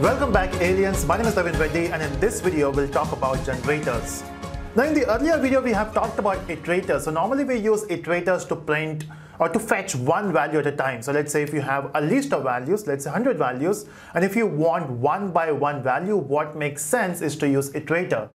Welcome back, aliens. My name is Navin Reddy, and in this video we'll talk about generators. Now, in the earlier video we have talked about iterators. So normally we use iterators to print or to fetch one value at a time. So let's say if you have a list of values, let's say 100 values, and if you want one by one value, what makes sense is to use iterator.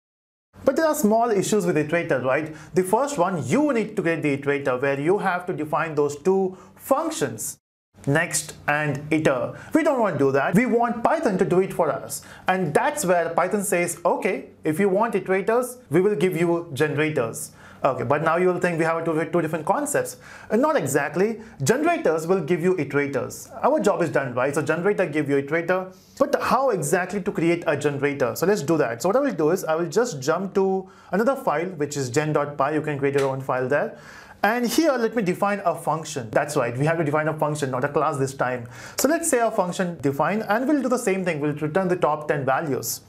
But there are small issues with iterator, right? The first one, you need to create the iterator where you have to define those two functions, next and iter. We don't want to do that. We want Python to do it for us. And that's where Python says, okay, if you want iterators, we will give you generators. Okay, but now you will think we have two different concepts. Not exactly. Generators will give you iterators. Our job is done, right? So generator give you iterator. But how exactly to create a generator? So let's do that. So what I will do is I will just jump to another file, which is gen.py. You can create your own file there. And here, let me define a function. That's right, we have to define a function, not a class this time. So let's say a function define, and we'll do the same thing. We'll return the top 10 values.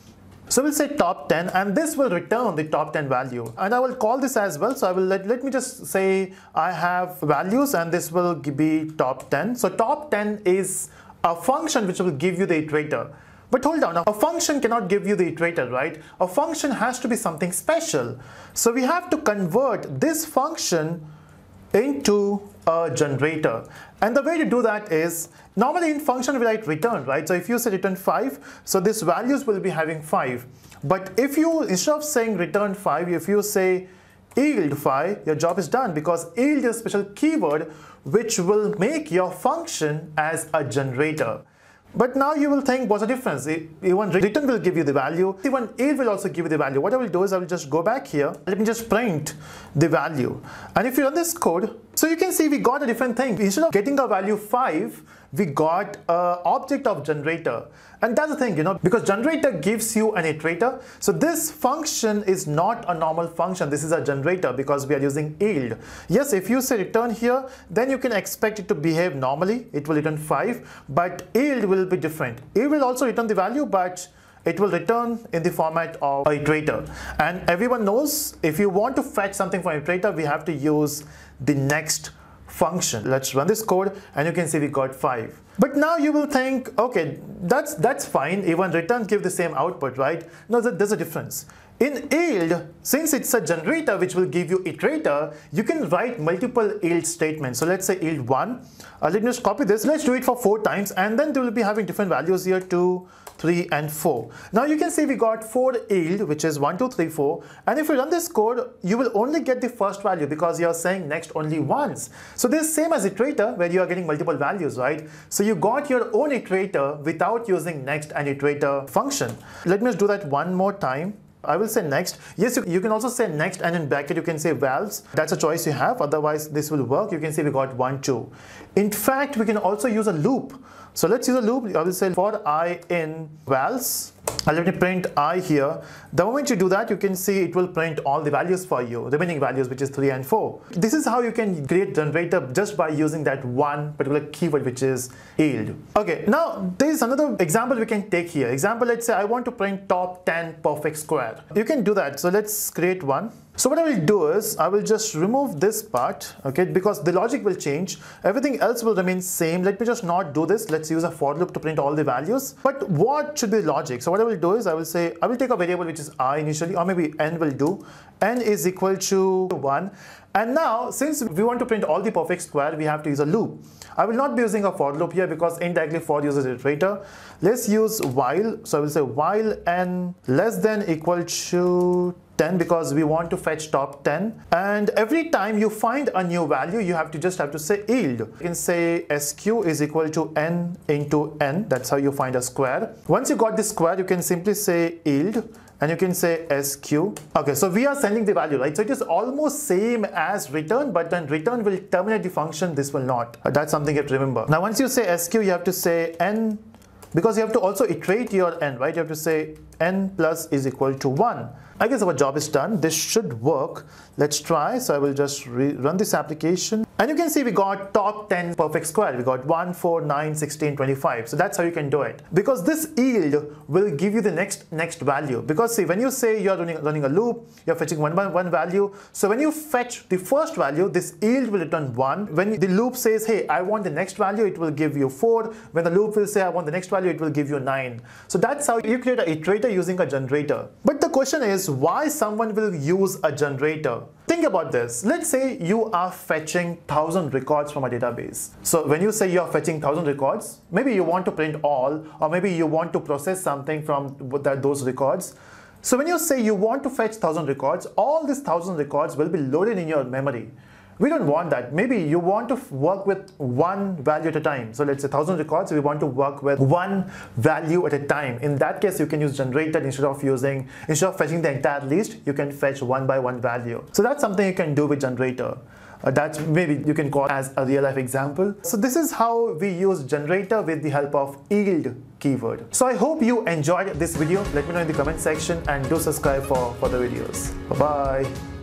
So we'll say top 10, and this will return the top 10 value. And I will call this as well. So I will let me just say I have values, and this will be top 10. So top 10 is a function which will give you the iterator. But hold on, a function cannot give you the iterator, right? A function has to be something special. So we have to convert this function into a generator. And the way to do that is, normally in function we write return, right? So if you say return 5, so these values will be having 5. But if you, instead of saying return 5, if you say yield 5, your job is done, because yield is a special keyword which will make your function as a generator. But now you will think, what's the difference? Even return will give you the value, even yield will also give you the value. What I will do is I will just go back here. Let me just print the value. And if you run this code, so you can see we got a different thing. Instead of getting the value 5, we got an object of generator. And that's the thing, you know, because generator gives you an iterator. So this function is not a normal function. This is a generator because we are using yield. Yes, if you say return here, then you can expect it to behave normally. It will return 5, but yield will be different. Yield will also return the value, but it will return in the format of an iterator. And everyone knows if you want to fetch something from iterator, we have to use the next function. Let's run this code, and you can see we got 5. But now you will think, okay, that's fine. Even returns give the same output, right? No, there's a difference. In yield, since it's a generator which will give you iterator, you can write multiple yield statements. So let's say yield 1. Let me just copy this. Let's do it for 4 times, and then they will be having different values here, 2, 3, and 4. Now you can see we got 4 yield, which is 1, 2, 3, 4. And if you run this code, you will only get the first value because you are saying next only once. So this is same as iterator where you are getting multiple values, right? So you got your own iterator without using next and iterator function. Let me just do that one more time. I will say next. Yes, you can also say next, and in bracket you can say valves. That's a choice you have, otherwise this will work. You can say we got 1, 2. In fact, we can also use a loop. So let's use a loop. I will say for I in valves. I'll let me print I here. The moment you do that, you can see it will print all the values for you, remaining values, which is 3 and 4. This is how you can create generator just by using that one particular keyword, which is yield. Okay, now there is another example we can take here. Example, let's say I want to print top 10 perfect square. You can do that. So let's create one. So what I will do is I will just remove this part, okay, because the logic will change. Everything else will remain same. Let me just not do this. Let's use a for loop to print all the values. But what should be logic? So what I will do is I will say I will take a variable which is I initially, or maybe n will do. N is equal to 1. And now, since we want to print all the perfect square, we have to use a loop. I will not be using a for loop here because indirectly for uses iterator. Let's use while. So I will say while n less than equal to 10, because we want to fetch top 10. And every time you find a new value, you have to say yield. You can say sq is equal to n into n. That's how you find a square. Once you got this square, you can simply say yield. And you can say sq. Okay, so we are sending the value, right? So it is almost same as return, but then return will terminate the function. This will not. That's something you have to remember. Now, once you say sq, you have to say n, because you have to also iterate your n, right? You have to say n plus is equal to 1. I guess our job is done. This should work. Let's try. So I will just rerun this application. And you can see we got top 10 perfect square. We got 1, 4, 9, 16, 25. So that's how you can do it. Because this yield will give you the next value. Because see, when you say you're running a loop, you're fetching one value. So when you fetch the first value, this yield will return 1. When the loop says, hey, I want the next value, it will give you 4. When the loop will say, I want the next value, it will give you 9. So that's how you create an iterator using a generator. But the question is, why someone will use a generator? Think about this. Let's say you are fetching 1000 records from a database. So when you say you're fetching 1000 records, maybe you want to print all, or maybe you want to process something from those records. So when you say you want to fetch 1000 records, all these 1000 records will be loaded in your memory. We don't want that. Maybe you want to work with one value at a time. So let's say 1000 records, we want to work with one value at a time. In that case, you can use generator instead of fetching the entire list, you can fetch one by one value. So that's something you can do with generator. That's maybe you can call as a real life example. So this is how we use generator with the help of yield keyword. So I hope you enjoyed this video. Let me know in the comment section and do subscribe for further videos. Bye-bye.